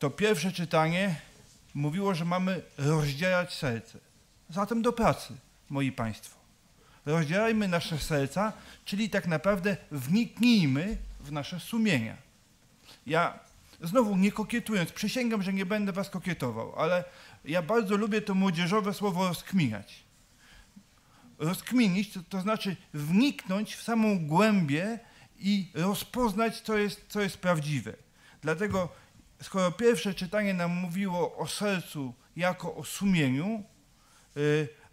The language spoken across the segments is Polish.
to pierwsze czytanie mówiło, że mamy rozdzierać serce. Zatem do pracy, moi Państwo. Rozdzierajmy nasze serca, czyli tak naprawdę wniknijmy w nasze sumienia. Ja znowu nie kokietując, przysięgam, że nie będę was kokietował, ale ja bardzo lubię to młodzieżowe słowo rozkminiać. Rozkminić to znaczy wniknąć w samą głębię i rozpoznać, co jest prawdziwe. Dlatego skoro pierwsze czytanie nam mówiło o sercu jako o sumieniu,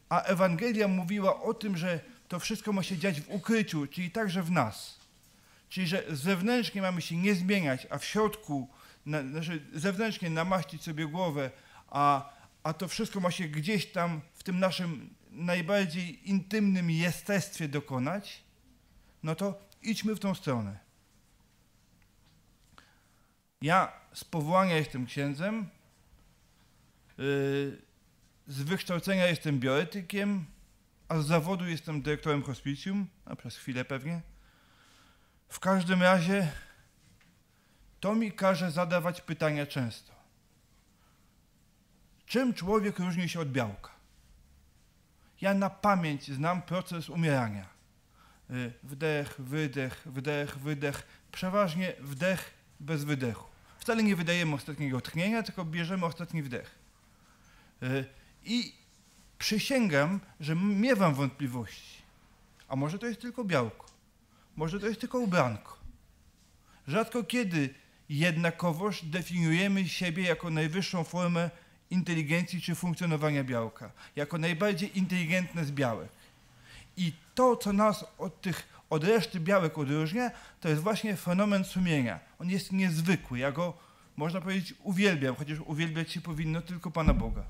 a Ewangelia mówiła o tym, że to wszystko ma się dziać w ukryciu, czyli także w nas. Czyli że zewnętrznie mamy się nie zmieniać, a w środku, znaczy zewnętrznie namaścić sobie głowę, a to wszystko ma się gdzieś tam w tym naszym najbardziej intymnym jestestwie dokonać, no to idźmy w tą stronę. Ja z powołania jestem księdzem, z wykształcenia jestem bioetykiem, a z zawodu jestem dyrektorem hospicjum, a przez chwilę pewnie. W każdym razie to mi każe zadawać pytania często. Czym człowiek różni się od białka? Ja na pamięć znam proces umierania. Wdech, wydech, przeważnie wdech bez wydechu. Wcale nie wydajemy ostatniego tchnienia, tylko bierzemy ostatni wdech. I przysięgam, że miewam wątpliwości. A może to jest tylko białko? Może to jest tylko ubranko? Rzadko kiedy jednakowoż definiujemy siebie jako najwyższą formę inteligencji czy funkcjonowania białka, jako najbardziej inteligentne z białek. I to, co nas od reszty białek odróżnia, to jest właśnie fenomen sumienia. On jest niezwykły. Ja go, można powiedzieć, uwielbiam, chociaż uwielbiać się powinno tylko Pana Boga.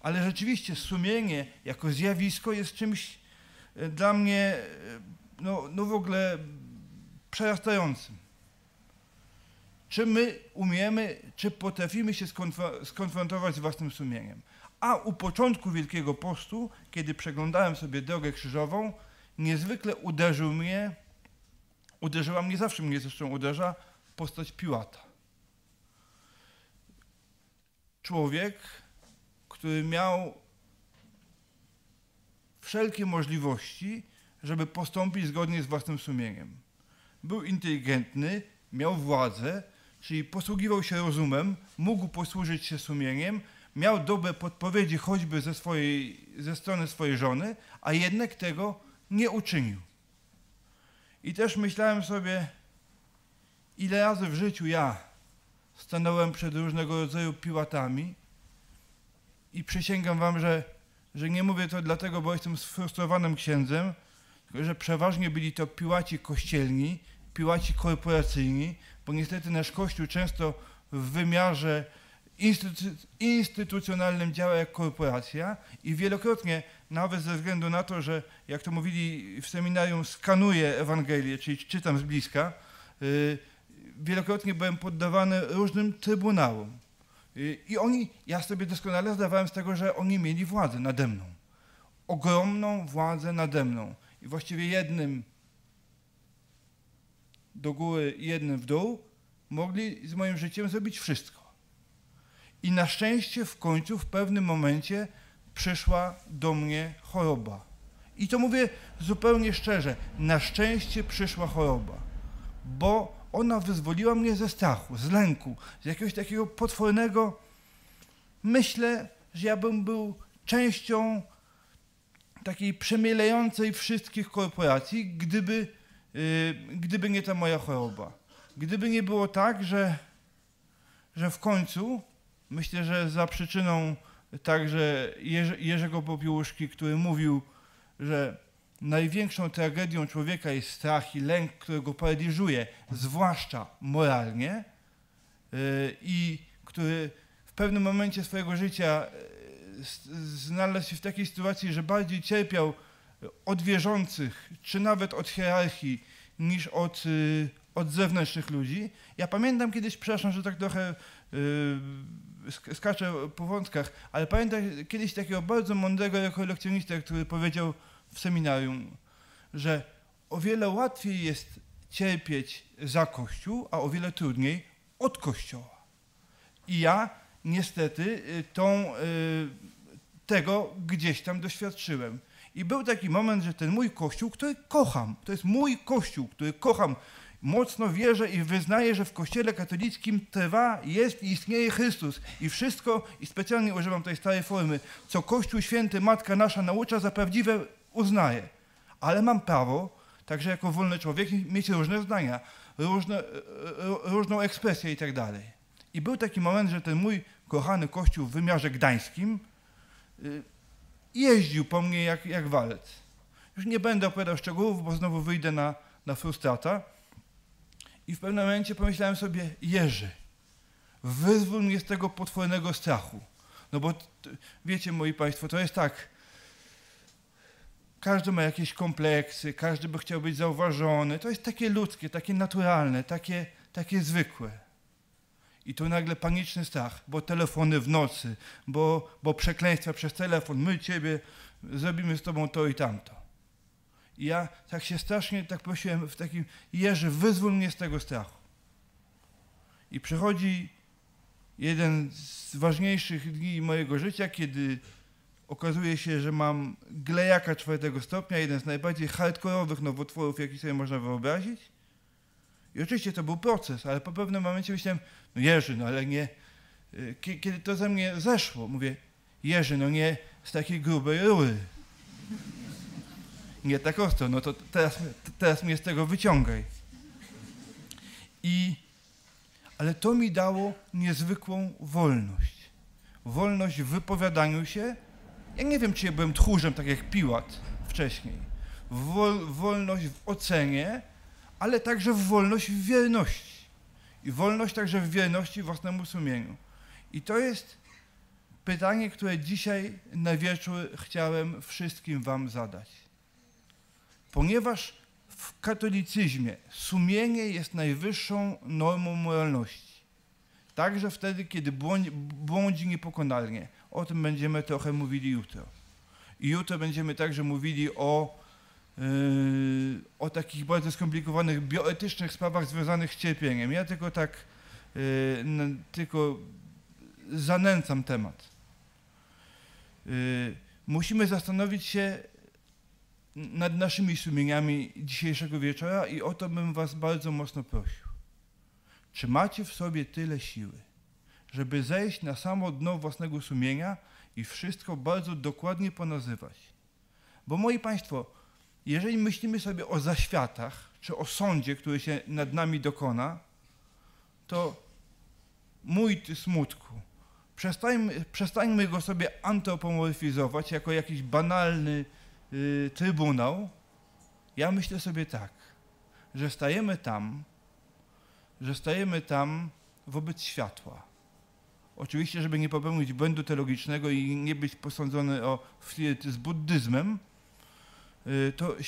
Ale rzeczywiście sumienie jako zjawisko jest czymś dla mnie no w ogóle przerastającym. Czy my umiemy, czy potrafimy się skonfrontować z własnym sumieniem? A u początku Wielkiego Postu, kiedy przeglądałem sobie drogę krzyżową, niezwykle uderzyła mnie, zawsze mnie zresztą uderza, postać Piłata. Człowiek, który miał wszelkie możliwości, żeby postąpić zgodnie z własnym sumieniem. Był inteligentny, miał władzę, czyli posługiwał się rozumem, mógł posłużyć się sumieniem, miał dobre podpowiedzi choćby ze strony swojej żony, a jednak tego nie uczynił. I też myślałem sobie, ile razy w życiu ja stanąłem przed różnego rodzaju Piłatami i przysięgam wam, że nie mówię to dlatego, bo jestem sfrustrowanym księdzem, tylko że przeważnie byli to Piłaci kościelni, Piłaci korporacyjni, bo niestety nasz Kościół często w wymiarze instytucjonalnym działa jak korporacja i wielokrotnie, nawet ze względu na to, że jak to mówili w seminarium, skanuję Ewangelię, czyli czytam z bliska, wielokrotnie byłem poddawany różnym trybunałom. I oni, ja sobie doskonale zdawałem z tego, że oni mieli władzę nade mną. Ogromną władzę nade mną. I właściwie jednym do góry, jednym w dół mogli z moim życiem zrobić wszystko. I na szczęście w końcu, w pewnym momencie przyszła do mnie choroba. I to mówię zupełnie szczerze. Na szczęście przyszła choroba, bo ona wyzwoliła mnie ze strachu, z lęku, z jakiegoś takiego potwornego... Myślę, że ja bym był częścią takiej przemielającej wszystkich korporacji, gdyby nie ta moja choroba. Gdyby nie było tak, że w końcu... Myślę, że za przyczyną także Jerzego Popiłuszki, który mówił, że największą tragedią człowieka jest strach i lęk, który go paraliżuje, zwłaszcza moralnie, i który w pewnym momencie swojego życia znalazł się w takiej sytuacji, że bardziej cierpiał od wierzących, czy nawet od hierarchii, niż od zewnętrznych ludzi. Ja pamiętam kiedyś, przepraszam, że tak trochę skaczę po wątkach, ale pamiętam kiedyś takiego bardzo mądrego rekolekcjonistę, który powiedział w seminarium, że o wiele łatwiej jest cierpieć za Kościół, a o wiele trudniej od Kościoła. I ja niestety tego gdzieś tam doświadczyłem. I był taki moment, że ten mój kościół, który kocham, to jest mój kościół, który kocham, mocno wierzę i wyznaję, że w kościele katolickim trwa, jest i istnieje Chrystus. I wszystko, i specjalnie używam tej starej formy, co Kościół Święty, Matka Nasza naucza, za prawdziwe uznaję. Ale mam prawo, także jako wolny człowiek, mieć różne zdania, różną ekspresję i tak dalej. I był taki moment, że ten mój kochany kościół w wymiarze gdańskim jeździł po mnie jak walec. Już nie będę opowiadał szczegółów, bo znowu wyjdę na frustrata. I w pewnym momencie pomyślałem sobie, Jerzy, wyzwól mnie z tego potwornego strachu. No bo wiecie, moi państwo, to jest tak, każdy ma jakieś kompleksy, każdy by chciał być zauważony. To jest takie ludzkie, takie naturalne, takie zwykłe. I to nagle paniczny strach, bo telefony w nocy, bo przekleństwa przez telefon, my ciebie, zrobimy z tobą to i tamto. I ja tak się strasznie tak prosiłem w takim, Jerzy, wyzwól mnie z tego strachu. I przychodzi jeden z ważniejszych dni mojego życia, kiedy okazuje się, że mam glejaka 4. stopnia, jeden z najbardziej hardkorowych nowotworów, jaki sobie można wyobrazić. I oczywiście to był proces, ale po pewnym momencie myślałem, no Jerzy, no ale nie, kiedy to ze mnie zeszło, mówię, Jerzy, no nie z takiej grubej rury. Nie tak ostro, no to teraz mnie z tego wyciągaj. Ale to mi dało niezwykłą wolność. Wolność w wypowiadaniu się. Ja nie wiem, czy ja byłem tchórzem, tak jak Piłat wcześniej. Wolność w ocenie, ale także wolność w wierności. I wolność także w wierności własnemu sumieniu. I to jest pytanie, które dzisiaj na wieczór chciałem wszystkim wam zadać. Ponieważ w katolicyzmie sumienie jest najwyższą normą moralności. Także wtedy, kiedy błądzi niepokonalnie. O tym będziemy trochę mówili jutro. I jutro będziemy także mówili o takich bardzo skomplikowanych bioetycznych sprawach związanych z cierpieniem. Ja tylko zanęcam temat. Musimy zastanowić się nad naszymi sumieniami dzisiejszego wieczora i o to bym was bardzo mocno prosił. Czy macie w sobie tyle siły, żeby zejść na samo dno własnego sumienia i wszystko bardzo dokładnie ponazywać? Bo moi państwo, jeżeli myślimy sobie o zaświatach, czy o sądzie, który się nad nami dokona, to mój ty smutku, przestańmy go sobie antropomorfizować jako jakiś banalny trybunał. Ja myślę sobie tak, że stajemy tam wobec światła. Oczywiście, żeby nie popełnić błędu teologicznego i nie być posądzony o flirt z buddyzmem, to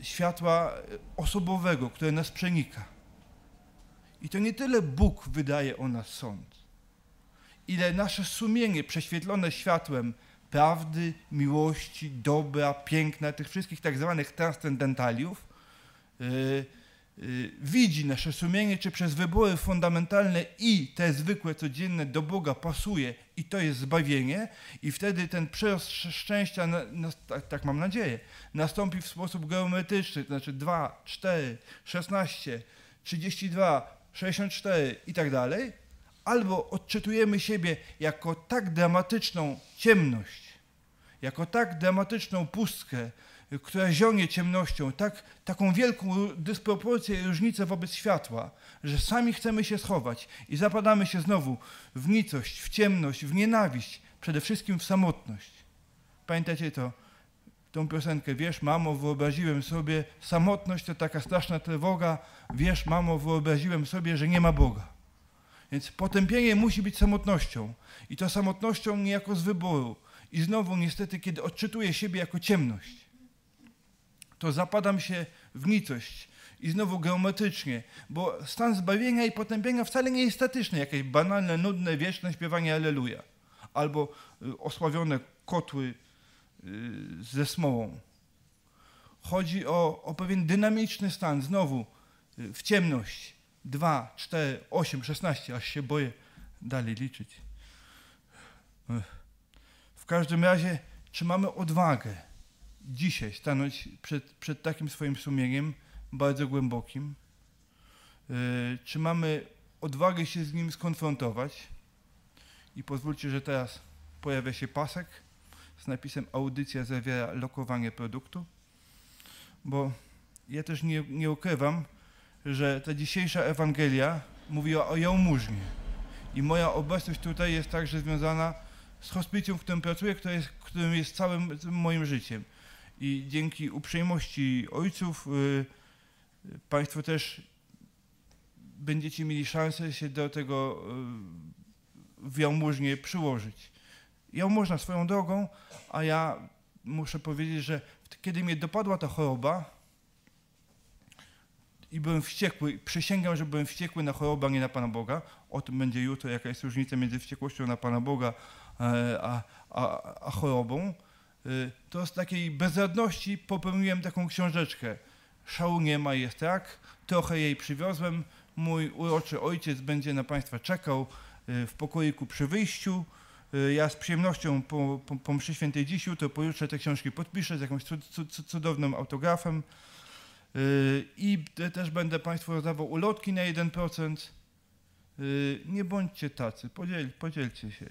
światła osobowego, które nas przenika. I to nie tyle Bóg wydaje o nas sąd, ile nasze sumienie prześwietlone światłem prawdy, miłości, dobra, piękna, tych wszystkich tak zwanych transcendentaliów, widzi nasze sumienie, czy przez wybory fundamentalne i te zwykłe, codzienne do Boga pasuje i to jest zbawienie i wtedy ten przerost szczęścia, tak mam nadzieję, nastąpi w sposób geometryczny, to znaczy 2, 4, 16, 32, 64 i tak dalej, albo odczytujemy siebie jako tak dramatyczną ciemność, jako tak dramatyczną pustkę, która zionie ciemnością, taką wielką dysproporcję i różnicę wobec światła, że sami chcemy się schować i zapadamy się znowu w nicość, w ciemność, w nienawiść, przede wszystkim w samotność. Pamiętacie tą piosenkę? Wiesz, mamo, wyobraziłem sobie, samotność to taka straszna trwoga, wiesz, mamo, wyobraziłem sobie, że nie ma Boga. Więc potępienie musi być samotnością i to samotnością niejako z wyboru. I znowu niestety, kiedy odczytuję siebie jako ciemność, to zapadam się w nicość i znowu geometrycznie, bo stan zbawienia i potępienia wcale nie jest statyczny, jakieś banalne, nudne, wieczne śpiewanie Alleluja albo osławione kotły ze smołą. Chodzi o pewien dynamiczny stan, znowu w ciemność, 2, 4, 8, 16, aż się boję dalej liczyć. W każdym razie, czy mamy odwagę dzisiaj stanąć przed takim swoim sumieniem bardzo głębokim? Czy mamy odwagę się z nim skonfrontować? I pozwólcie, że teraz pojawia się pasek z napisem audycja zawiera lokowanie produktu, bo ja też nie ukrywam, że ta dzisiejsza Ewangelia mówiła o jałmużnie i moja obecność tutaj jest także związana z hospicjum, w którym pracuję, którym jest całym moim życiem. I dzięki uprzejmości ojców Państwo też będziecie mieli szansę się do tego w jałmużnie przyłożyć. Jałmużna swoją drogą, a ja muszę powiedzieć, że kiedy mnie dopadła ta choroba i byłem wściekły, przysięgam, że byłem wściekły na chorobę, a nie na Pana Boga. O tym będzie jutro, jaka jest różnica między wściekłością na Pana Boga a chorobą. To z takiej bezradności popełniłem taką książeczkę. Szału nie ma, jest rak. Trochę jej przywiozłem. Mój uroczy ojciec będzie na Państwa czekał w pokoiku przy wyjściu. Ja z przyjemnością po mszy świętej dziś, jutro, pojutrze te książki podpiszę z jakimś cudownym autografem. I też będę Państwu rozdawał ulotki na 1%. Nie bądźcie tacy, podzielcie się.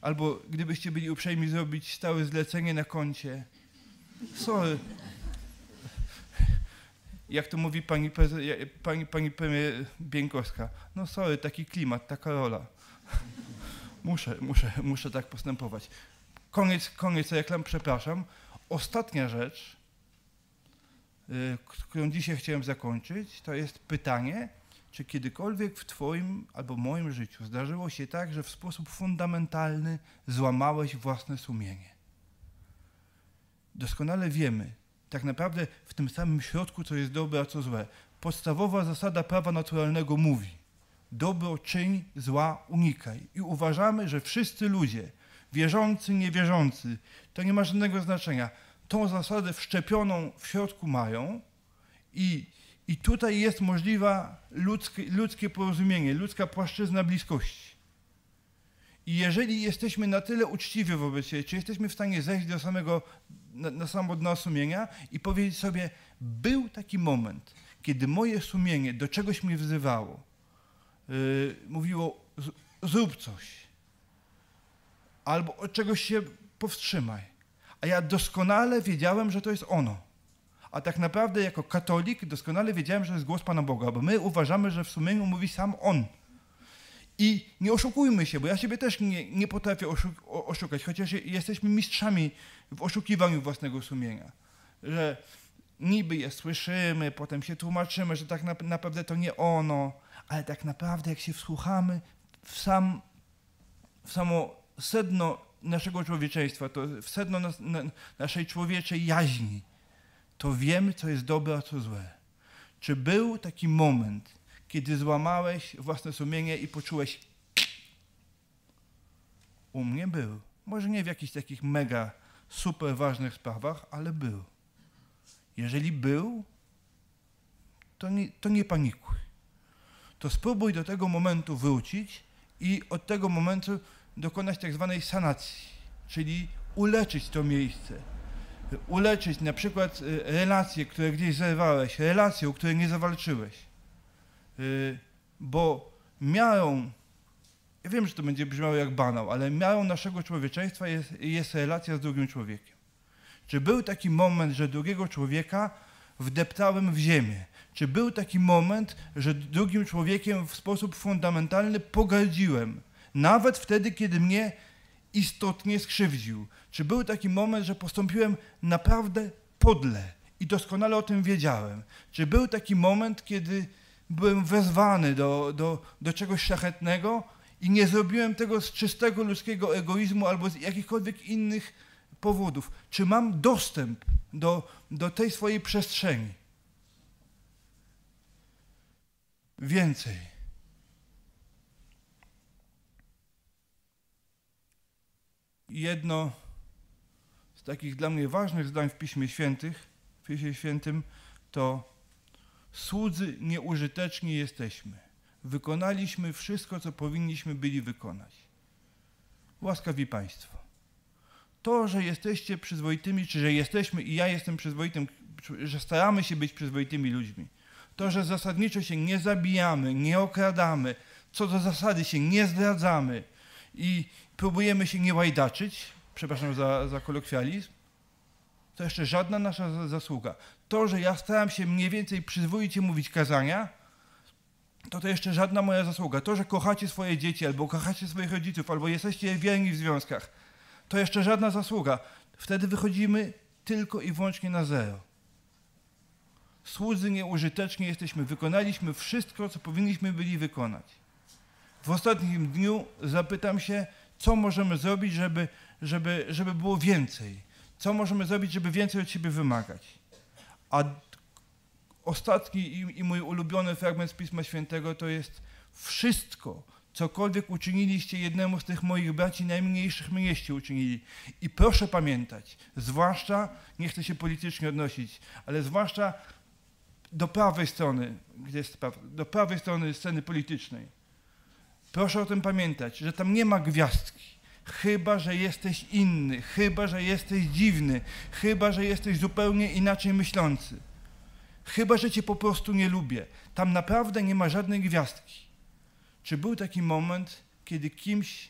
Albo gdybyście byli uprzejmi zrobić stałe zlecenie na koncie. Sorry. Jak to mówi pani premier Bieńkowska. No sorry, taki klimat, taka rola. Muszę tak postępować. Koniec reklam, przepraszam. Ostatnia rzecz, którą dzisiaj chciałem zakończyć, to jest pytanie, czy kiedykolwiek w Twoim albo moim życiu zdarzyło się tak, że w sposób fundamentalny złamałeś własne sumienie. Doskonale wiemy, tak naprawdę w tym samym środku, co jest dobre, a co złe. Podstawowa zasada prawa naturalnego mówi: dobro czyń, zła unikaj. I uważamy, że wszyscy ludzie, wierzący, niewierzący, to nie ma żadnego znaczenia, tą zasadę wszczepioną w środku mają i tutaj jest możliwe ludzkie porozumienie, ludzka płaszczyzna bliskości. I jeżeli jesteśmy na tyle uczciwi wobec siebie, czy jesteśmy w stanie zejść do samego, na samo dno sumienia i powiedzieć sobie, był taki moment, kiedy moje sumienie do czegoś mnie wzywało, mówiło zrób coś, albo od czegoś się powstrzymaj. A ja doskonale wiedziałem, że to jest ono. A tak naprawdę jako katolik doskonale wiedziałem, że to jest głos Pana Boga, bo my uważamy, że w sumieniu mówi sam On. I nie oszukujmy się, bo ja siebie też nie potrafię oszukać, chociaż jesteśmy mistrzami w oszukiwaniu własnego sumienia. Że niby je słyszymy, potem się tłumaczymy, że tak naprawdę to nie ono, ale tak naprawdę jak się wsłuchamy w samo sedno naszego człowieczeństwa, to w sedno naszej człowieczej jaźni, to wiemy, co jest dobre, a co złe. Czy był taki moment, kiedy złamałeś własne sumienie i poczułeś? U mnie był. Może nie w jakichś takich mega, super ważnych sprawach, ale był. Jeżeli był, to nie panikuj. To spróbuj do tego momentu wrócić i od tego momentu dokonać tak zwanej sanacji, czyli uleczyć to miejsce. Uleczyć na przykład relacje, które gdzieś zerwałeś, relacje, o które nie zawalczyłeś. Bo miarą, ja wiem, że to będzie brzmiało jak banał, ale miarą naszego człowieczeństwa jest relacja z drugim człowiekiem. Czy był taki moment, że drugiego człowieka wdeptałem w ziemię? Czy był taki moment, że drugim człowiekiem w sposób fundamentalny pogardziłem? Nawet wtedy, kiedy mnie istotnie skrzywdził. Czy był taki moment, że postąpiłem naprawdę podle i doskonale o tym wiedziałem? Czy był taki moment, kiedy byłem wezwany do czegoś szlachetnego i nie zrobiłem tego z czystego ludzkiego egoizmu albo z jakichkolwiek innych powodów? Czy mam dostęp do tej swojej przestrzeni? Więcej. Jedno z takich dla mnie ważnych zdań w Piśmie Świętym to Słudzy nieużyteczni jesteśmy. Wykonaliśmy wszystko, co powinniśmy byli wykonać. Łaskawi Państwo, to, że jesteście przyzwoitymi, czy że jesteśmy i ja jestem przyzwoitym, że staramy się być przyzwoitymi ludźmi, to, że zasadniczo się nie zabijamy, nie okradamy, co do zasady się nie zdradzamy i próbujemy się nie łajdaczyć, przepraszam za kolokwializm, to jeszcze żadna nasza zasługa. To, że ja staram się mniej więcej przyzwoicie mówić kazania, to jeszcze żadna moja zasługa. To, że kochacie swoje dzieci, albo kochacie swoich rodziców, albo jesteście wierni w związkach, to jeszcze żadna zasługa. Wtedy wychodzimy tylko i wyłącznie na zero. Słudzy nieużyteczni jesteśmy. Wykonaliśmy wszystko, co powinniśmy byli wykonać. W ostatnim dniu zapytam się, co możemy zrobić, żeby było więcej. Co możemy zrobić, żeby więcej od siebie wymagać. A ostatni i mój ulubiony fragment z Pisma Świętego to jest: wszystko, cokolwiek uczyniliście jednemu z tych moich braci najmniejszych mnieście uczynili. I proszę pamiętać, zwłaszcza, nie chcę się politycznie odnosić, ale zwłaszcza do prawej strony, gdzie jest do prawej strony sceny politycznej. Proszę o tym pamiętać, że tam nie ma gwiazdki. Chyba że jesteś inny, chyba że jesteś dziwny, chyba że jesteś zupełnie inaczej myślący. Chyba że cię po prostu nie lubię. Tam naprawdę nie ma żadnej gwiazdki. Czy był taki moment, kiedy kimś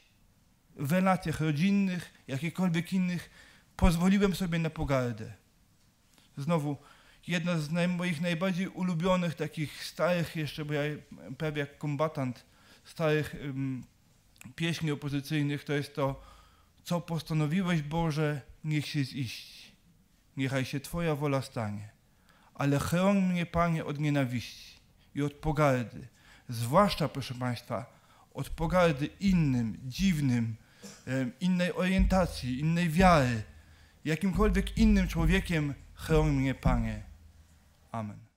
w relacjach rodzinnych, jakichkolwiek innych, pozwoliłem sobie na pogardę? Znowu, jedna z moich najbardziej ulubionych, takich starych jeszcze, bo ja prawie jak kombatant, starych pieśni opozycyjnych, to jest to: co postanowiłeś, Boże, niech się ziści. Niechaj się Twoja wola stanie. Ale chroń mnie, Panie, od nienawiści i od pogardy. Zwłaszcza, proszę Państwa, od pogardy innym, dziwnym, innej orientacji, innej wiary, jakimkolwiek innym człowiekiem, chroń mnie, Panie. Amen.